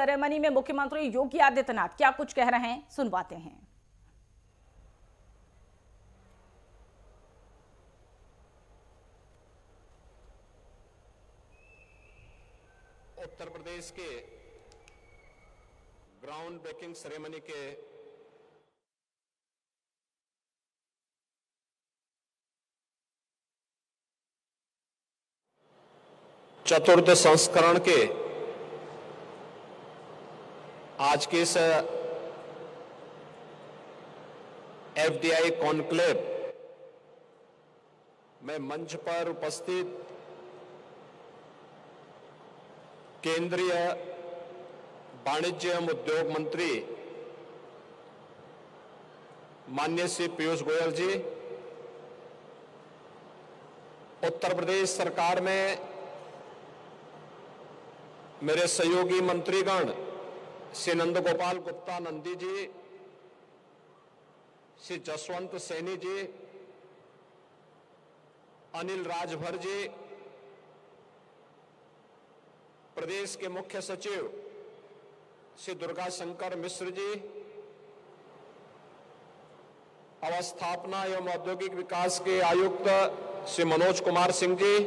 Ceremony में मुख्यमंत्री योगी आदित्यनाथ क्या कुछ कह रहे हैं, सुनवाते हैं। उत्तर प्रदेश के ग्राउंड ब्रेकिंग सेरेमनी के चतुर्थ संस्करण के आज के इस एफडीआई कॉन्क्लेव में मंच पर उपस्थित केंद्रीय वाणिज्य एवं उद्योग मंत्री माननीय श्री पीयूष गोयल जी, उत्तर प्रदेश सरकार में मेरे सहयोगी मंत्रीगण श्री नंद गोपाल गुप्ता नंदी जी, श्री जसवंत सैनी जी, अनिल राजभर जी, प्रदेश के मुख्य सचिव श्री दुर्गा शंकर मिश्र जी, अवस्थापना एवं औद्योगिक विकास के आयुक्त श्री मनोज कुमार सिंह जी,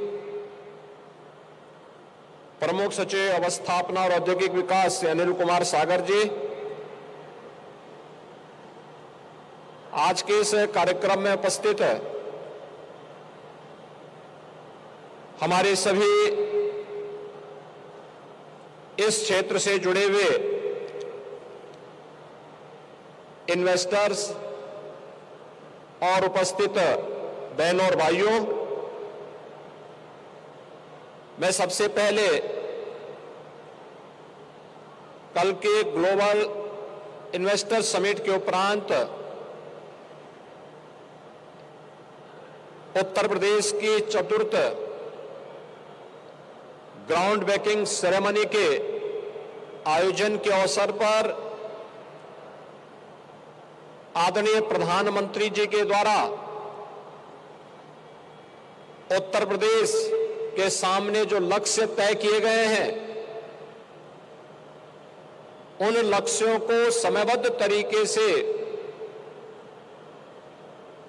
प्रमुख सचिव अवस्थापना और औद्योगिक विकास श्री अनिल कुमार सागर जी। आज के इस कार्यक्रम में उपस्थित है हमारे सभी इस क्षेत्र से जुड़े हुए इन्वेस्टर्स और उपस्थित बहनों और भाइयों, मैं सबसे पहले कल के ग्लोबल इन्वेस्टर समिट के उपरांत उत्तर प्रदेश की चतुर्थ ग्राउंड ब्रेकिंग सेरेमनी के आयोजन के अवसर पर आदरणीय प्रधानमंत्री जी के द्वारा उत्तर प्रदेश के सामने जो लक्ष्य तय किए गए हैं, उन लक्ष्यों को समयबद्ध तरीके से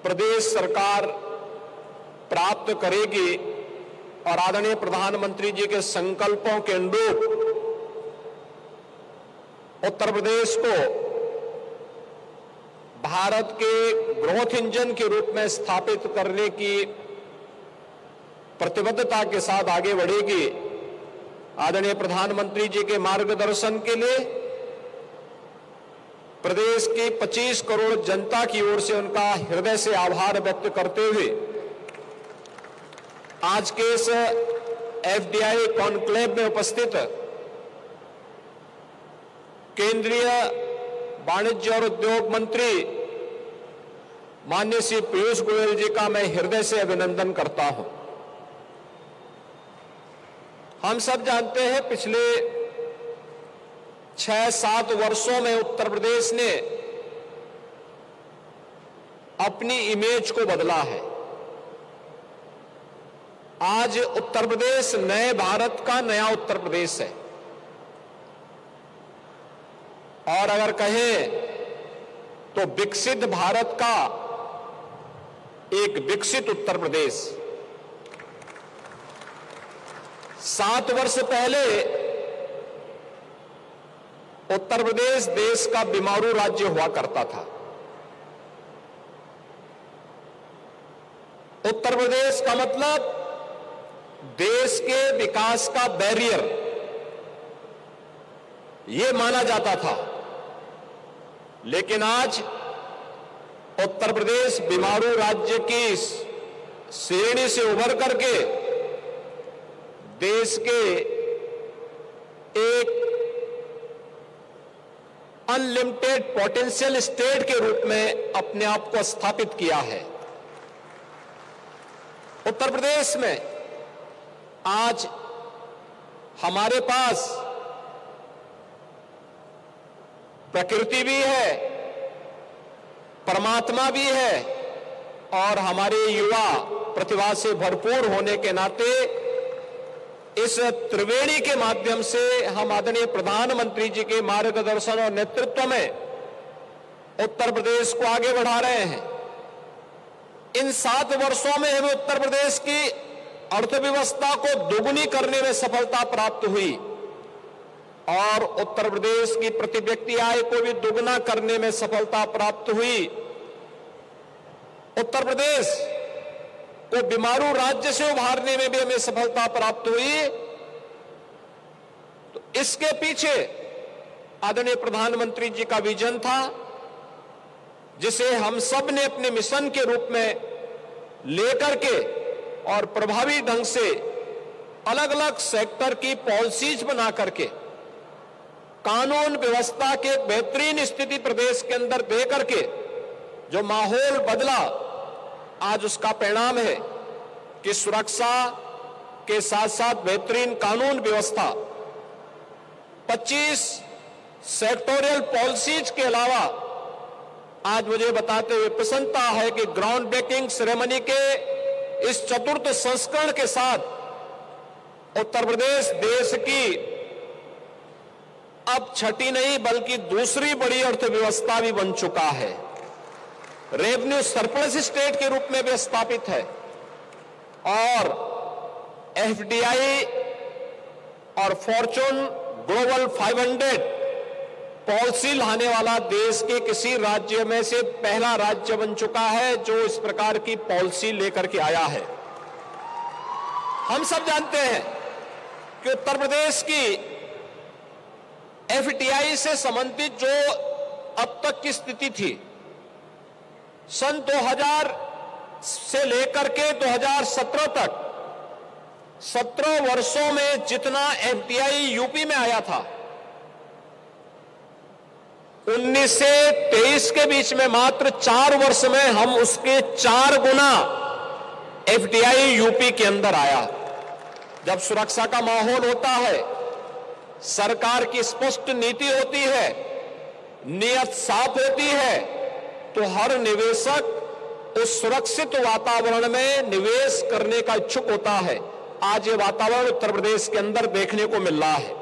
प्रदेश सरकार प्राप्त करेगी और आदरणीय प्रधानमंत्री जी के संकल्पों के अनुरूप उत्तर प्रदेश को भारत के ग्रोथ इंजन के रूप में स्थापित करने की प्रतिबद्धता के साथ आगे बढ़ेगी। आदरणीय प्रधानमंत्री जी के मार्गदर्शन के लिए प्रदेश की 25 करोड़ जनता की ओर से उनका हृदय से आभार व्यक्त करते हुए आज के इस एफडीआई कॉन्क्लेव में उपस्थित केंद्रीय वाणिज्य और उद्योग मंत्री माननीय श्री पीयूष गोयल जी का मैं हृदय से अभिनंदन करता हूं। हम सब जानते हैं पिछले 6-7 वर्षों में उत्तर प्रदेश ने अपनी इमेज को बदला है। आज उत्तर प्रदेश नए भारत का नया उत्तर प्रदेश है और अगर कहें तो विकसित भारत का एक विकसित उत्तर प्रदेश। 7 वर्ष पहले उत्तर प्रदेश देश का बीमारू राज्य हुआ करता था। उत्तर प्रदेश का मतलब देश के विकास का बैरियर, यह माना जाता था, लेकिन आज उत्तर प्रदेश बीमारू राज्य की श्रेणी से उभर करके देश के एक अनलिमिटेड पोटेंशियल स्टेट के रूप में अपने आप को स्थापित किया है। उत्तर प्रदेश में आज हमारे पास प्रकृति भी है, परमात्मा भी है और हमारे युवा प्रतिभा से भरपूर होने के नाते इस त्रिवेणी के माध्यम से हम आदरणीय प्रधानमंत्री जी के मार्गदर्शन और नेतृत्व में उत्तर प्रदेश को आगे बढ़ा रहे हैं। इन 7 वर्षों में हमें उत्तर प्रदेश की अर्थव्यवस्था को दोगुनी करने में सफलता प्राप्त हुई और उत्तर प्रदेश की प्रति व्यक्ति आय को भी दोगुना करने में सफलता प्राप्त हुई। उत्तर प्रदेश को बीमारू राज्य से उभारने में भी हमें सफलता प्राप्त हुई। तो इसके पीछे आदरणीय प्रधानमंत्री जी का विजन था, जिसे हम सब ने अपने मिशन के रूप में लेकर के और प्रभावी ढंग से अलग अलग सेक्टर की पॉलिसीज बना करके कानून व्यवस्था के बेहतरीन स्थिति प्रदेश के अंदर दे करके जो माहौल बदला, आज उसका परिणाम है कि सुरक्षा के साथ साथ बेहतरीन कानून व्यवस्था, 25 सेक्टोरियल पॉलिसीज के अलावा आज मुझे बताते हुए प्रसन्नता है कि ग्राउंड ब्रेकिंग सेरेमनी के इस चतुर्थ संस्करण के साथ उत्तर प्रदेश देश की अब छठी नहीं बल्कि दूसरी बड़ी अर्थव्यवस्था भी बन चुका है। रेवेन्यू सरप्लस स्टेट के रूप में भी स्थापित है और एफडीआई और फॉर्चून ग्लोबल 500 पॉलिसी लाने वाला देश के किसी राज्य में से पहला राज्य बन चुका है जो इस प्रकार की पॉलिसी लेकर के आया है। हम सब जानते हैं कि उत्तर प्रदेश की एफडीआई से संबंधित जो अब तक की स्थिति थी, सन 2000 से लेकर के 2017 तक 17 वर्षों में जितना एफडीआई यूपी में आया था, 19 से 23 के बीच में मात्र 4 वर्ष में हम उसके 4 गुना एफडीआई यूपी के अंदर आया। जब सुरक्षा का माहौल होता है, सरकार की स्पष्ट नीति होती है, नीयत साफ होती है, तो हर निवेशक उस सुरक्षित वातावरण में निवेश करने का इच्छुक होता है। आज ये वातावरण उत्तर प्रदेश के अंदर देखने को मिल रहा है।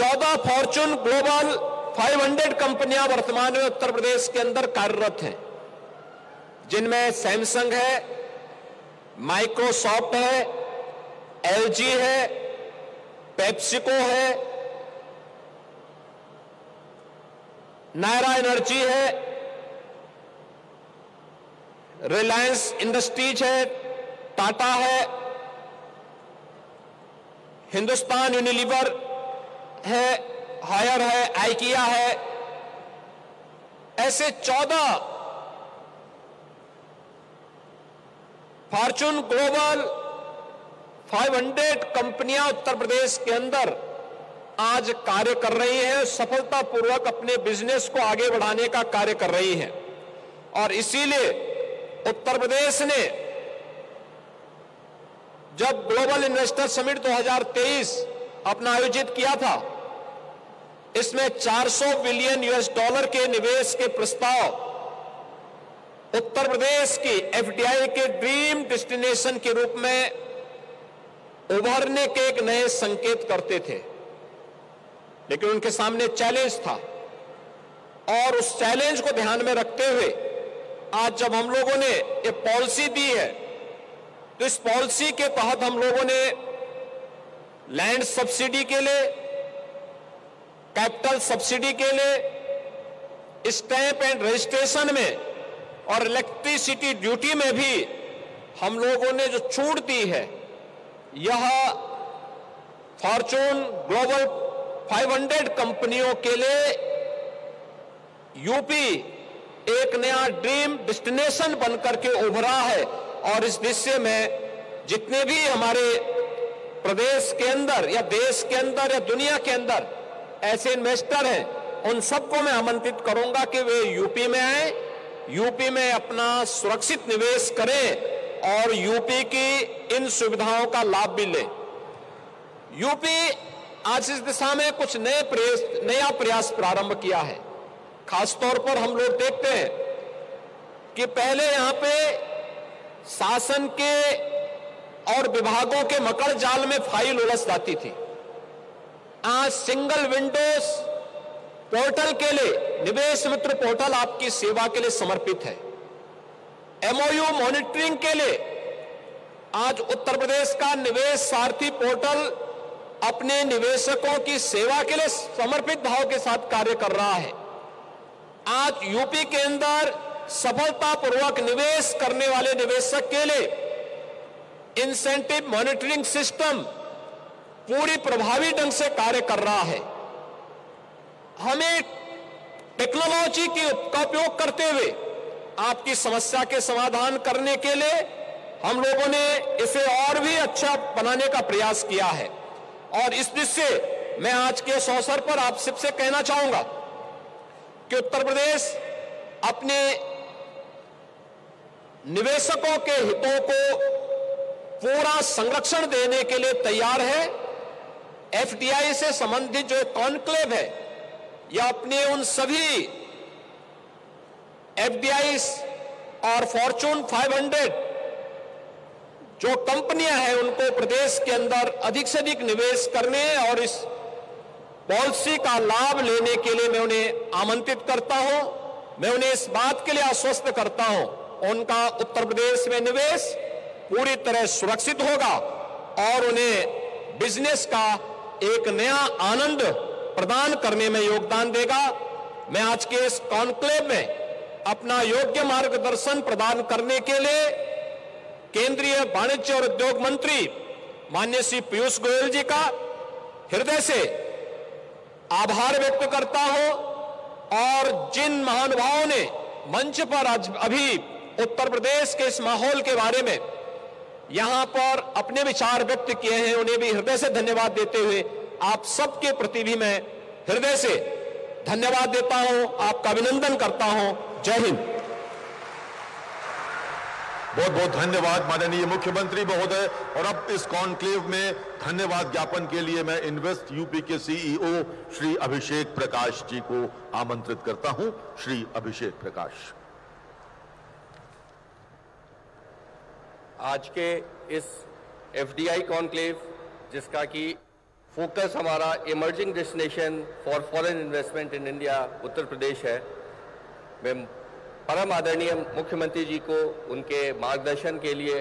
14 फॉर्चून ग्लोबल 500 कंपनियां वर्तमान में उत्तर प्रदेश के अंदर कार्यरत हैं, जिनमें सैमसंग है, माइक्रोसॉफ्ट है, एलजी है, पेप्सिको है, नायरा एनर्जी है, रिलायंस इंडस्ट्रीज है, टाटा है, हिंदुस्तान यूनिलीवर है, हायर है, आईकिया है। ऐसे 14 फॉर्चून ग्लोबल 500 कंपनियां उत्तर प्रदेश के अंदर आज कार्य कर रही है, सफलतापूर्वक अपने बिजनेस को आगे बढ़ाने का कार्य कर रही है। और इसीलिए उत्तर प्रदेश ने जब ग्लोबल इन्वेस्टर समिट 2023 अपना आयोजित किया था, इसमें $400 बिलियन के निवेश के प्रस्ताव उत्तर प्रदेश की एफडीआई के ड्रीम डेस्टिनेशन के रूप में उभरने के एक नए संकेत करते थे, लेकिन उनके सामने चैलेंज था। और उस चैलेंज को ध्यान में रखते हुए आज जब हम लोगों ने ये पॉलिसी दी है, तो इस पॉलिसी के तहत हम लोगों ने लैंड सब्सिडी के लिए, कैपिटल सब्सिडी के लिए, स्टैंप एंड रजिस्ट्रेशन में और इलेक्ट्रिसिटी ड्यूटी में भी हम लोगों ने जो छूट दी है, यह फॉर्चून ग्लोबल 500 कंपनियों के लिए यूपी एक नया ड्रीम डेस्टिनेशन बनकर के उभरा है। और इस दिशा में जितने भी हमारे प्रदेश के अंदर या देश के अंदर या दुनिया के अंदर ऐसे इन्वेस्टर हैं, उन सबको मैं आमंत्रित करूंगा कि वे यूपी में आए, यूपी में अपना सुरक्षित निवेश करें और यूपी की इन सुविधाओं का लाभ भी लें। यूपी आज इस दिशा में कुछ नया प्रयास प्रारंभ किया है। खासतौर पर हम लोग देखते हैं कि पहले यहां पे शासन के और विभागों के मकड़ जाल में फाइल उलझ जाती थी। आज सिंगल विंडोज पोर्टल के लिए, निवेश मित्र पोर्टल आपकी सेवा के लिए समर्पित है। एमओयू मॉनिटरिंग के लिए आज उत्तर प्रदेश का निवेश सारथी पोर्टल अपने निवेशकों की सेवा के लिए समर्पित भाव के साथ कार्य कर रहा है। आज यूपी के अंदर सफलतापूर्वक निवेश करने वाले निवेशक के लिए इंसेंटिव मॉनिटरिंग सिस्टम पूरी प्रभावी ढंग से कार्य कर रहा है। हमें टेक्नोलॉजी का उपयोग करते हुए आपकी समस्या के समाधान करने के लिए हम लोगों ने इसे और भी अच्छा बनाने का प्रयास किया है। और इस दृष्टि से मैं आज के इस अवसर पर आप सबसे कहना चाहूंगा कि उत्तर प्रदेश अपने निवेशकों के हितों को पूरा संरक्षण देने के लिए तैयार है। एफडीआई से संबंधित जो कॉन्क्लेव है, यह अपने उन सभी एफडीआई और फॉर्चून 500 जो कंपनियां हैं उनको प्रदेश के अंदर अधिक से अधिक निवेश करने और इस पॉलिसी का लाभ लेने के लिए मैं उन्हें आमंत्रित करता हूं। मैं उन्हें इस बात के लिए आश्वस्त करता हूं उनका उत्तर प्रदेश में निवेश पूरी तरह सुरक्षित होगा और उन्हें बिजनेस का एक नया आनंद प्रदान करने में योगदान देगा। मैं आज के इस कॉन्क्लेव में अपना योग्य मार्गदर्शन प्रदान करने के लिए केंद्रीय वाणिज्य और उद्योग मंत्री माननीय श्री पीयूष गोयल जी का हृदय से आभार व्यक्त करता हूं। और जिन महानुभावों ने मंच पर आज अभी उत्तर प्रदेश के इस माहौल के बारे में यहां पर अपने विचार व्यक्त किए हैं, उन्हें भी हृदय से धन्यवाद देते हुए आप सबके प्रति भी मैं हृदय से धन्यवाद देता हूं, आपका अभिनंदन करता हूं। जय हिंद। बहुत बहुत धन्यवाद माननीय मुख्यमंत्री महोदय। और अब इस कॉन्क्लेव में धन्यवाद ज्ञापन के लिए मैं इन्वेस्ट यूपी के सीईओ श्री अभिषेक प्रकाश जी को आमंत्रित करता हूं। श्री अभिषेक प्रकाश, आज के इस एफडीआई कॉन्क्लेव जिसका कि फोकस हमारा emerging destination for foreign investment in India Uttar Pradesh है, मैं परम आदरणीय मुख्यमंत्री जी को उनके मार्गदर्शन के लिए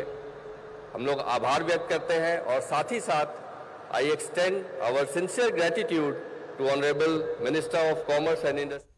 हम लोग आभार व्यक्त करते हैं। और साथ ही साथ I extend our sincere gratitude to honourable minister of commerce and industry.